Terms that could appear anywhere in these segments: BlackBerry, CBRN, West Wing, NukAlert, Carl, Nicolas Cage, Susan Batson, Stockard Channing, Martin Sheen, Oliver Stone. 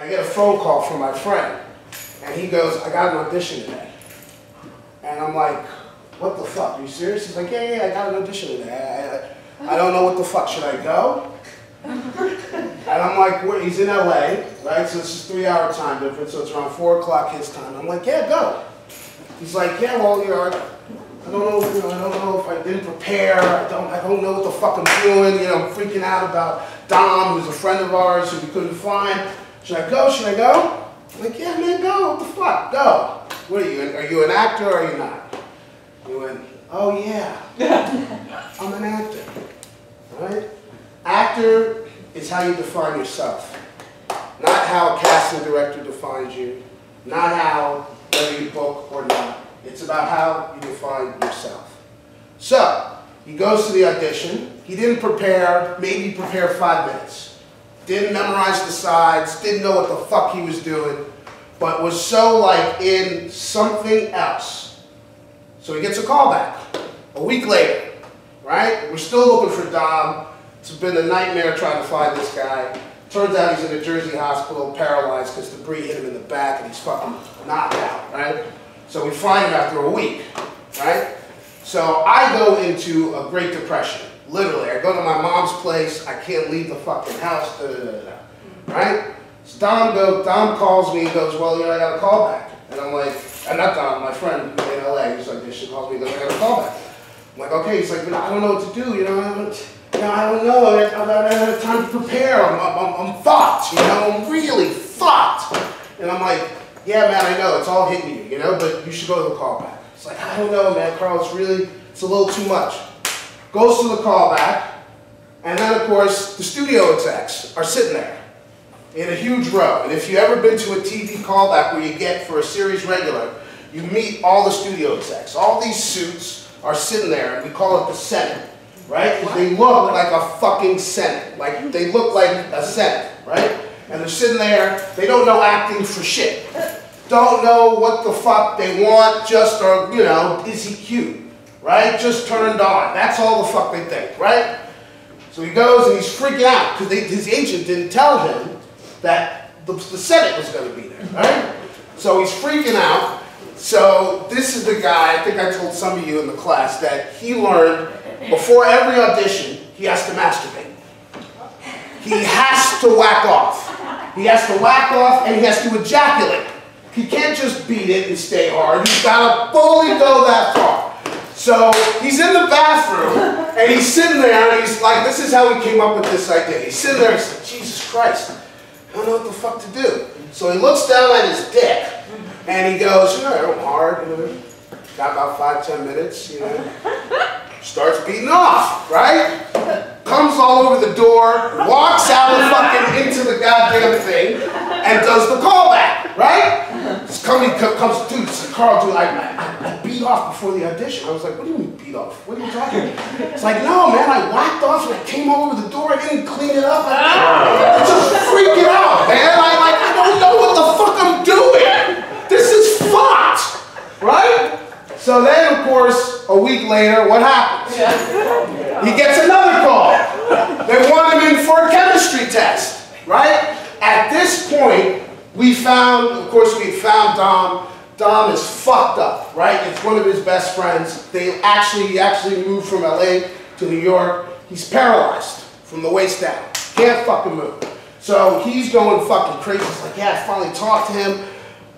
and I get a phone call from my friend, and he goes, I got an audition today. And I'm like, what the fuck, are you serious? He's like, yeah, I got an audition today. I don't know what the fuck, should I go? And I'm like, well, he's in LA, right? So it's just 3-hour time difference, so it's around 4 o'clock his time. I'm like, yeah, go. He's like, yeah, well, I don't know if I didn't prepare. I don't know what the fuck I'm doing. You know, I'm freaking out about Dom, who's a friend of ours who we couldn't find. Should I go? Should I go? I'm like, yeah, man, go. What the fuck? Go. What are you? Are you an actor or are you not? He went, oh yeah, I'm an actor, right? Actor is how you define yourself, not how a casting director defines you, not how whether you book or not. It's about how you define yourself. So, he goes to the audition. He didn't prepare, maybe prepare 5 minutes. Didn't memorize the sides, didn't know what the fuck he was doing, but was so like in something else. So he gets a call back a week later, right? We're still looking for Dom. It's been a nightmare trying to find this guy. Turns out he's in a Jersey hospital, paralyzed because debris hit him in the back and he's fucking knocked out, right? So we find him after a week, right? So I go into a Great Depression, literally. I go to my mom's place, I can't leave the fucking house, da, da, da, da, right? So Dom calls me and goes, well, you know, I got a call back. And I'm like, not Dom, my friend in LA, who's like, she calls me and goes, I got a call back. I'm like, okay, he's like, I don't know what to do, you know, I don't know, I don't have time to prepare, I'm fucked, you know, I'm really fucked. And I'm like, yeah, man, I know, it's all hitting you, you know, but you should go to the callback. It's like, I don't know, man, Carl, it's a little too much. Goes to the callback, and then, of course, the studio execs are sitting there in a huge row. And if you've ever been to a TV callback where you get for a series regular, you meet all the studio execs. All these suits are sitting there, and we call it the Senate, right? Because they look like a fucking Senate. Like, they look like a Senate, right? And they're sitting there, they don't know acting for shit. Don't know what the fuck they want, just are, you know, is he cute, right? Just turned on. That's all the fuck they think, right? So he goes and he's freaking out because his agent didn't tell him that the Senate was going to be there, right? So he's freaking out. So this is the guy, I think I told some of you in the class, that he learned before every audition, he has to masturbate. He has to whack off. He has to whack off and he has to ejaculate. He can't just beat it and stay hard. He's got to fully go that far. So he's in the bathroom and he's sitting there and he's like, this is how he came up with this idea. He's sitting there and he's like, Jesus Christ, I don't know what the fuck to do. So he looks down at his dick and he goes, you know, I'm hard, you know, got about 5-10 minutes, you know. Starts beating off, right? Comes all over the door, walks out the fucking into the goddamn thing, and does the callback, right? This company comes, dude, so Carl, dude, I beat off before the audition. I was like, what do you mean beat off? What are you talking about? It's like, no, man, I whacked off and I came all over the door, I didn't clean it up. I'm just freaking out, man. I don't know what the fuck I'm doing. This is fucked, right? So then, of course, a week later, what happens? He gets another call. They want him in for a chemistry test, right? At this point, we found, of course, we found Dom. Dom is fucked up, right? It's one of his best friends. He actually moved from LA to New York. He's paralyzed from the waist down. Can't fucking move. So he's going fucking crazy. He's like, yeah, I finally talked to him.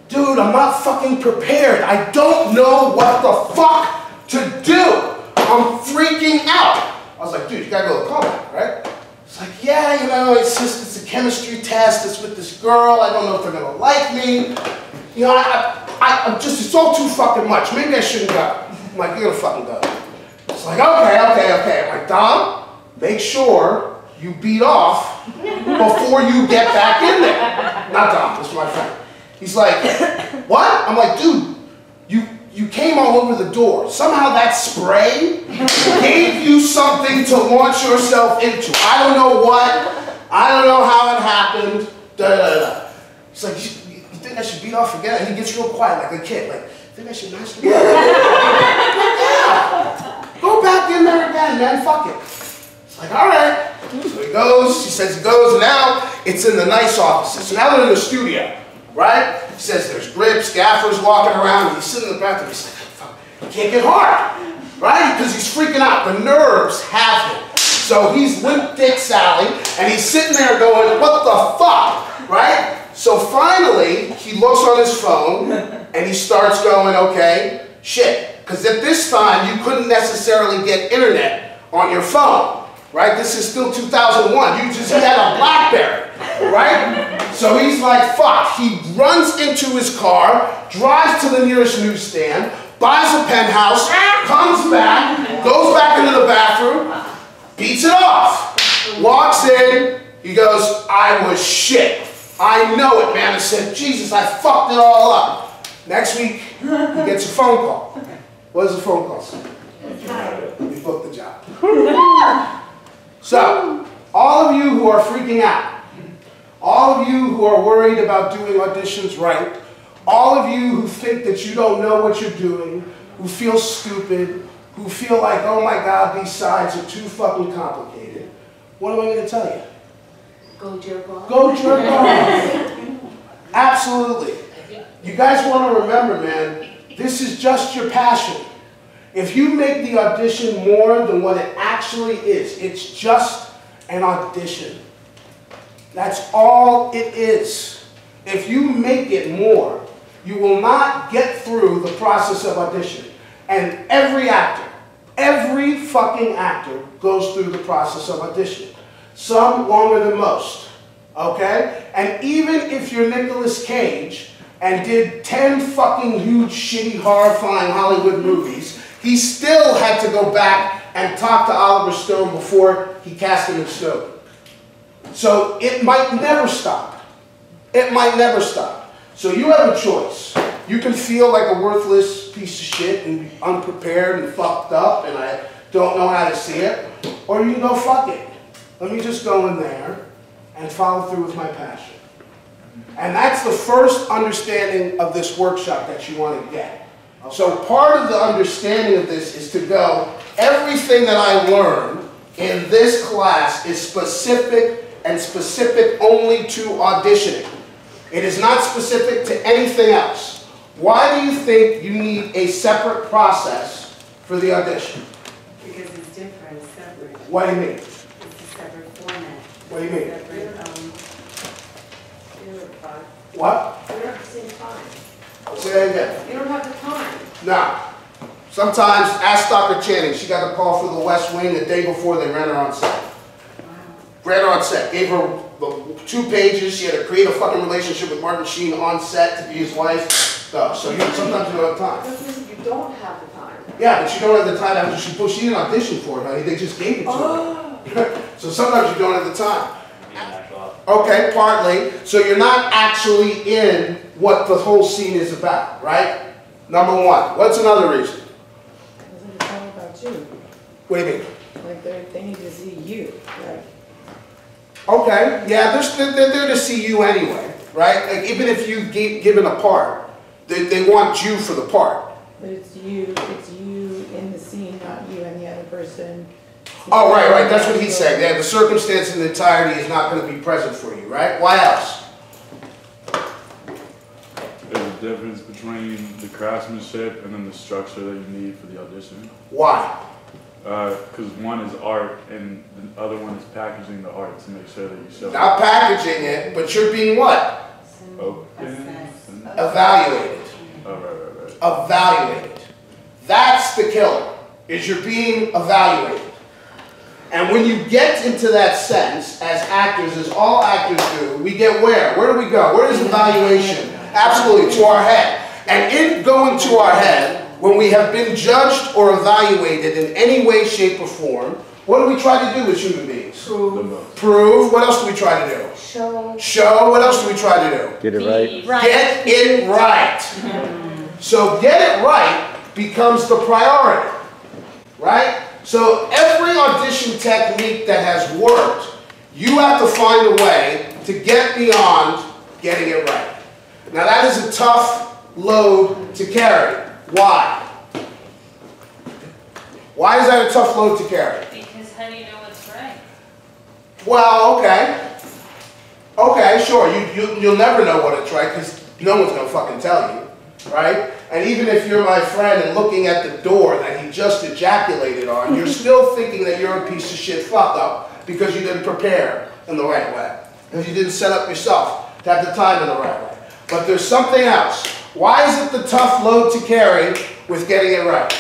Dude, I'm not fucking prepared. I don't know what the fuck to do. I'm freaking out. I was like, dude, you gotta go to the callback, right? It's like, yeah, you know, it's a chemistry test. It's with this girl. I don't know if they're gonna like me. You know, I'm just, it's all too fucking much. Maybe I shouldn't go. I'm like, you're gonna fucking go. It's like, okay. I'm like, Dom, make sure you beat off before you get back in there. Not Dom, this is my friend. He's like, what? I'm like, dude, you came all over the door. Somehow that spray gave you something to launch yourself into. I don't know what. I don't know how it happened. Da da da. He's like, you think I should beat off again? And he gets real quiet like a kid. Like, you think I should masturbate? Yeah. Go back in there again, man. Fuck it. It's like, all right. So he goes, she says he goes, now it's in the nice offices. So now they're in the studio, right? He says there's grips, gaffers walking around, and he's sitting in the bathroom, he says, fuck, he can't get hard, right? Because he's freaking out, the nerves have him. So he's limp dick Sally, and he's sitting there going, what the fuck, right? So finally, he looks on his phone, and he starts going, okay, shit. Because at this time, you couldn't necessarily get internet on your phone, right? This is still 2001. You just had a BlackBerry, right? So he's like, fuck. He runs into his car, drives to the nearest newsstand, buys a penthouse, comes back, goes back into the bathroom, beats it off, walks in, he goes, I was shit. I know it, man. I said, Jesus, I fucked it all up. Next week, he gets a phone call. What does the phone call say? We booked the job. So, all of you who are freaking out, all of you who are worried about doing auditions right, all of you who think that you don't know what you're doing, who feel stupid, who feel like, oh my God, these sides are too fucking complicated, what am I going to tell you? Go jerk off. Go jerk off. Absolutely. You guys want to remember, man, this is just your passion. If you make the audition more than what it actually is, it's just an audition. That's all it is. If you make it more, you will not get through the process of auditioning. And every fucking actor goes through the process of auditioning. Some longer than most, okay? And even if you're Nicolas Cage and did 10 fucking huge, shitty, horrifying Hollywood movies, he still had to go back and talk to Oliver Stone before he cast him in Stoke. So it might never stop. It might never stop. So you have a choice. You can feel like a worthless piece of shit and unprepared and fucked up and I don't know how to see it, or you can go fuck it. Let me just go in there and follow through with my passion. And that's the first understanding of this workshop that you want to get. So part of the understanding of this is to go, everything that I learned in this class is specific and specific only to auditioning. It is not specific to anything else. Why do you think you need a separate process for the audition? Because it's different, separate. What do you mean? What do you mean? What? You don't have the same time. Say that again. You don't have the time. No. Sometimes, ask Stockard Channing. She got a call for the West Wing the day before they ran her on set. Wow. Ran her on set. Gave her 2 pages. She had to create a fucking relationship with Martin Sheen on set to be his wife. So you sometimes you don't have time. You don't have the time. Yeah, but you don't have the time after she pushed. She didn't audition for it, honey. They just gave it to her. So sometimes you don't have the time. Okay, partly. So you're not actually in what the whole scene is about, right? Number 1. What's another reason? Because it's all about you. What do you mean? Like they're thinking to see you, right? Okay, yeah, they're there to see you anyway, right? Like even if you've given a part, they want you for the part. But it's you in the scene, not you and the other person. Oh, right, right. That's what he's saying. Yeah, the circumstance in the entirety is not going to be present for you, right? Why else? There's a difference between the craftsmanship and then the structure that you need for the audition. Why? Because one is art and the other one is packaging the art to make sure that you show it. Not packaging it, but you're being what? Open. Evaluated. Oh, right, right, right. Evaluated. That's the killer, is you're being evaluated. And when you get into that sense, as actors, as all actors do, we get where? Where do we go? Where is evaluation? Absolutely, to our head. And in going to our head, when we have been judged or evaluated in any way, shape, or form, what do we try to do as human beings? Prove. Prove. What else do we try to do? Show. Show. What else do we try to do? Get it right. Get it right. So get it right becomes the priority, right? So every audition technique that has worked, you have to find a way to get beyond getting it right. Now that is a tough load to carry. Why? Why is that a tough load to carry? Because how do you know what's right? Well, okay. Okay, sure. You'll never know what it's right because no one's going to fucking tell you, right? And even if you're my friend and looking at the door that he just ejaculated on, you're still thinking that you're a piece of shit fuck up because you didn't prepare in the right way. If you didn't set up yourself to have the time in the right way. But there's something else. Why is it the tough load to carry with getting it right?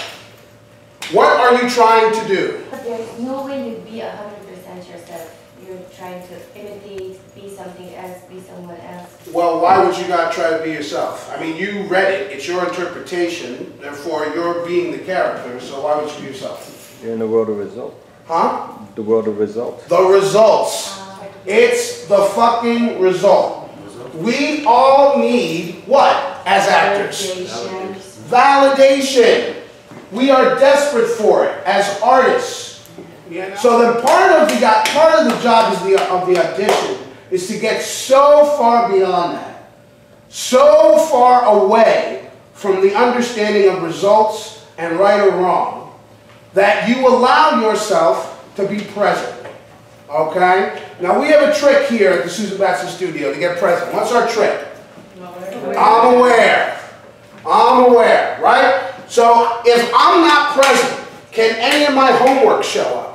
What are you trying to do? But there's no way you'd be 100% yourself. You're trying to imitate, be something else, be someone else. Well, why would you not try to be yourself? I mean, you read it. It's your interpretation. Therefore, you're being the character. So why would you be yourself? You're in the world of results. Huh? The world of results. The results. It's the fucking result. We all need what as actors? Validation. Validation. We are desperate for it as artists. Yeah. So then part of the job of the audition is to get so far beyond that, so far away from the understanding of results and right or wrong, that you allow yourself to be present. Okay? Now we have a trick here at the Susan Batson studio to get present. What's our trick? I'm aware. I'm aware, right? So if I'm not present, can any of my homework show up?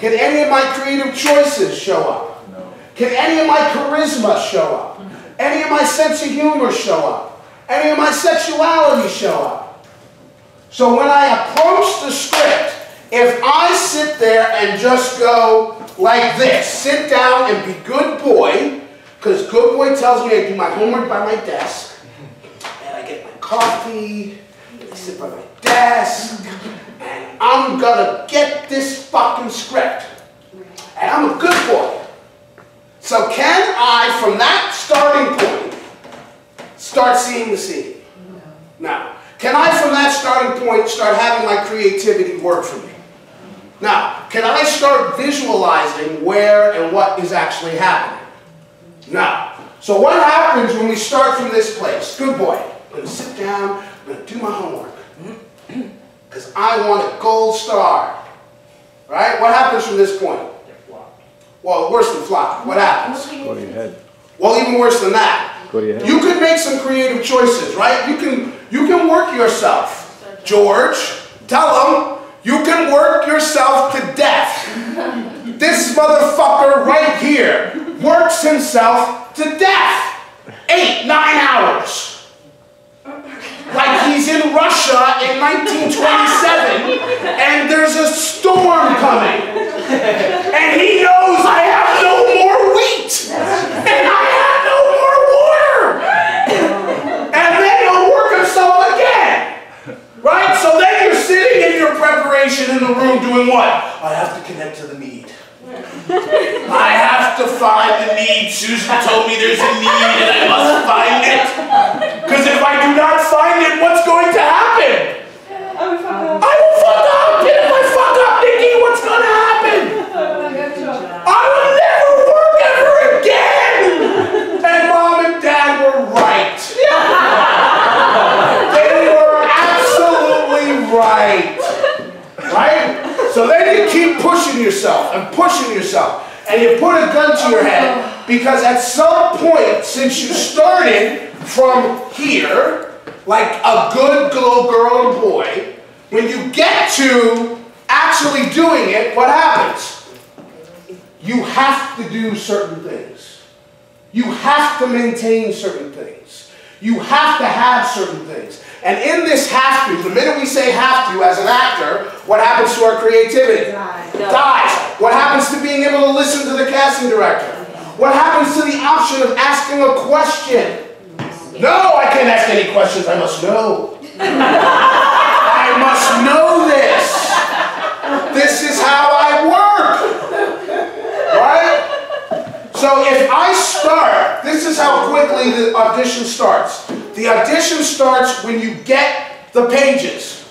Can any of my creative choices show up? Can any of my charisma show up? Any of my sense of humor show up? Any of my sexuality show up? So when I approach the script, if I sit there and just go like this, sit down and be good boy, because good boy tells me I do my homework by my desk, and I get my coffee, I sit by my desk, and I'm gonna get this fucking script. And I'm a good boy. So can I, from that starting point, start seeing the scene? No. Can I, from that starting point, start having my creativity work for me? Now, can I start visualizing where and what is actually happening? Now, so what happens when we start from this place? Good boy, I'm going to sit down, I'm going to do my homework, because I want a gold star. Right? What happens from this point? Well, worse than flop. What happens? Go to your head. Well, even worse than that. Go to your head. You could make some creative choices, right? You can work yourself. George, tell them. You can work yourself to death. This motherfucker right here works himself to death. 8, 9 hours. Like he's in Russia in 1927 and there's a storm coming. And he knows I have no more wheat. And I have no more water. And then he'll work himself again. Right? So then sitting in your preparation in the room doing what? I have to connect to the need. I have to find the need. Susan told me there's a need and I must find it. Because if I do not find it, what's going to happen? I will fuck up. I will fuck up! And if I fuck up, Nikki, what's going to happen? I will never work ever again! And Mom and Dad were right. Right. Right? So then you keep pushing yourself and pushing yourself. And you put a gun to your head because at some point, since you started from here, like a good little girl and boy, when you get to actually doing it, what happens? You have to do certain things. You have to maintain certain things. You have to have certain things. And in this have to, the minute we say have to as an actor, what happens to our creativity? Dies. What happens to being able to listen to the casting director? What happens to the option of asking a question? No, I can't ask any questions. I must know. I must know this. This is how I work. Right? So if I start, this is how quickly the audition starts. The audition starts when you get the pages.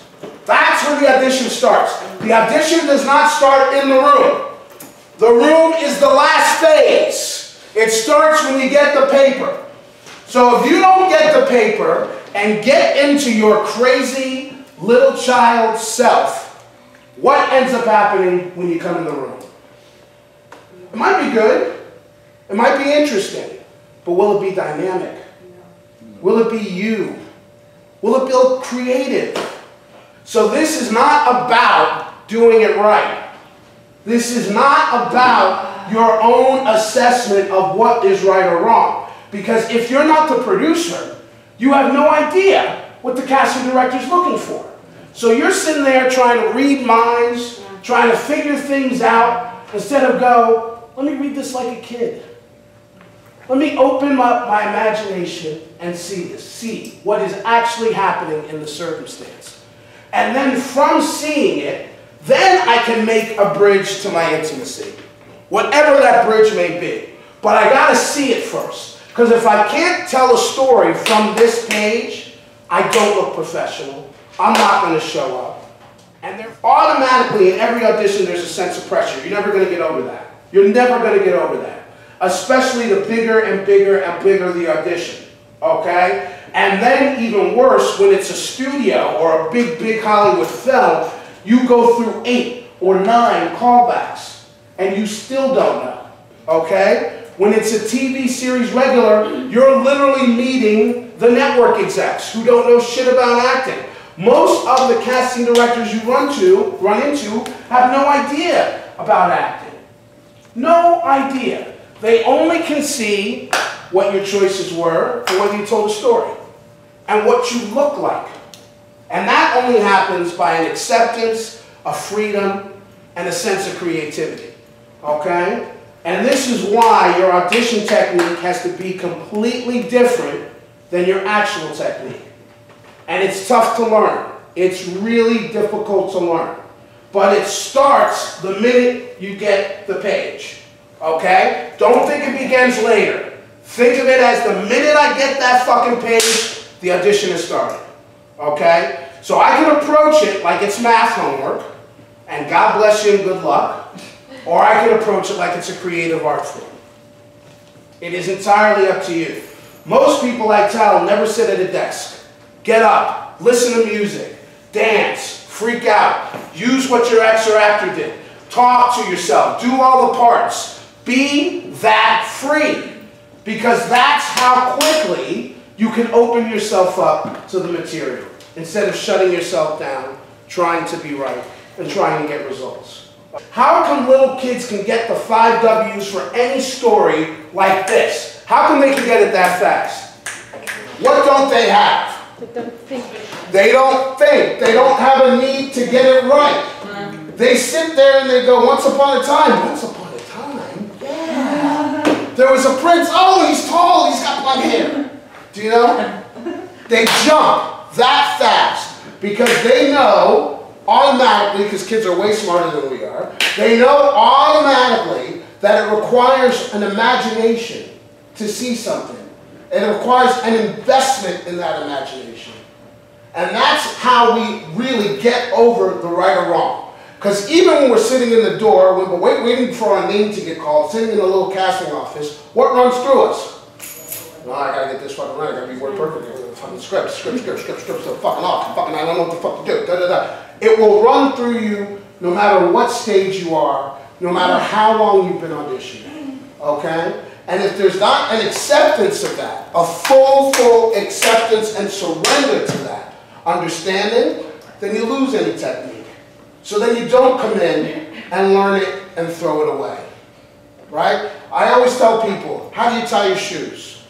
That's where the audition starts. The audition does not start in the room. The room is the last phase. It starts when you get the paper. So if you don't get the paper and get into your crazy little child self, what ends up happening when you come in the room? It might be good. It might be interesting. But will it be dynamic? Will it be you? Will it feel creative? So this is not about doing it right. This is not about your own assessment of what is right or wrong. Because if you're not the producer, you have no idea what the casting director is looking for. So you're sitting there trying to read minds, trying to figure things out, instead of go, let me read this like a kid. Let me open up my imagination and see this, see what is actually happening in the circumstance. And then from seeing it, then I can make a bridge to my intimacy, whatever that bridge may be. But I gotta see it first, because if I can't tell a story from this page, I don't look professional. I'm not gonna show up. And there, automatically in every audition, there's a sense of pressure. You're never gonna get over that. You're never gonna get over that. Especially the bigger and bigger and bigger the audition, okay? And then even worse, when it's a studio or a big, big Hollywood film, you go through 8 or 9 callbacks and you still don't know, okay? When it's a TV series regular, you're literally meeting the network execs who don't know shit about acting. Most of the casting directors you run into have no idea about acting. No idea. They only can see what your choices were for whether you told a story and what you look like. And that only happens by an acceptance, a freedom, and a sense of creativity, okay? And this is why your audition technique has to be completely different than your actual technique. And it's tough to learn. It's really difficult to learn. But it starts the minute you get the page. Okay? Don't think it begins later. Think of it as the minute I get that fucking page, the audition is started. Okay? So I can approach it like it's math homework, and God bless you and good luck, or I can approach it like it's a creative art form. It is entirely up to you. Most people I tell never sit at a desk. Get up, listen to music, dance, freak out, use what your ex or actor did, talk to yourself, do all the parts. Be that free, because that's how quickly you can open yourself up to the material instead of shutting yourself down, trying to be right, and trying to get results. How come little kids can get the 5 Ws for any story like this? How come they can get it that fast? What don't they have? They don't think. They don't think. They don't have a need to get it right. They sit there and they go, once upon a time, once upon a time. There was a prince, oh, he's tall, he's got black hair. Do you know? They jump that fast because they know automatically, because kids are way smarter than we are, they know automatically that it requires an imagination to see something. It requires an investment in that imagination. And that's how we really get over the right or wrong. Because even when we're sitting in the door, when we're waiting for our name to get called, sitting in a little casting office, what runs through us? No, I gotta get this fucking right, I gotta be word perfect, fucking scripts, so fucking off, fucking I don't know what the fuck to do, da da da. It will run through you no matter what stage you are, no matter how long you've been auditioning, okay? And if there's not an acceptance of that, a full acceptance and surrender to that understanding, then you lose any technique. So then you don't come in and learn it and throw it away, right? I always tell people, how do you tie your shoes?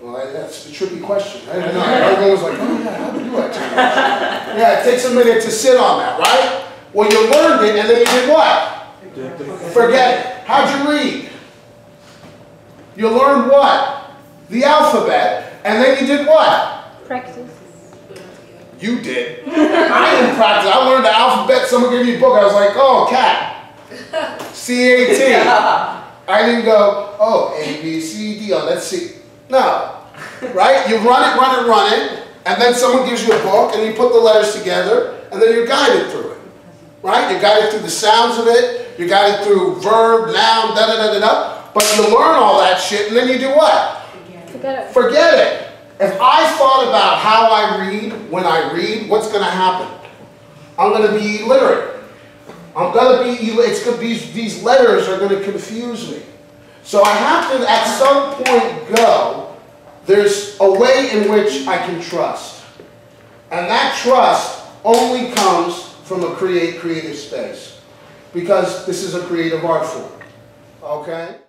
Well, that's the tricky question, right? I know, everyone's like, oh yeah, how do I tie my shoes? Yeah, it takes a minute to sit on that, right? Well, you learned it and then you did what? Forget it. How'd you read? You learned what? The alphabet, and then you did what? Practice. You did. I didn't practice. I learned the alphabet. Someone gave me a book. I was like, oh, cat. C-A-T. Yeah. I didn't go, oh, A-B-C-D. Oh, let's see. No. Right? You run it. And then someone gives you a book, and you put the letters together, and then you're guided through it. Right? You're guided through the sounds of it. You're guided through verb, noun, da-da-da-da-da. But you learn all that shit, and then you do what? Forget it. Forget it. If I thought about how I read when I read, what's going to happen? I'm going to be illiterate. These letters are going to confuse me. So I have to, at some point, go, there's a way in which I can trust. And that trust only comes from a creative space, because this is a creative art form, okay?